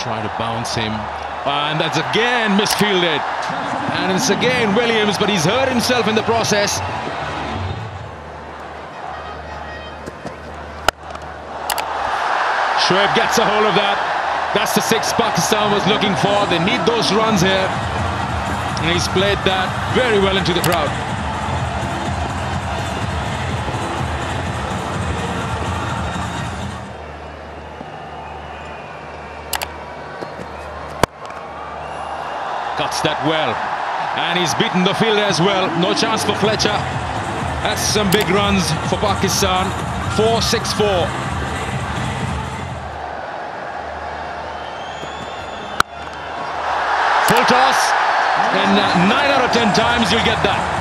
trying to bounce him, and that's again misfielded, and it's again Williams, but he's hurt himself in the process. Shoaib gets a hold of that. That's the six Pakistan was looking for. They need those runs here, and he's played that very well into the crowd. Cuts that well, and he's beaten the fielder as well. No chance for Fletcher. That's some big runs for Pakistan. 4-6-4. Full toss, and 9 out of 10 times you'll get that.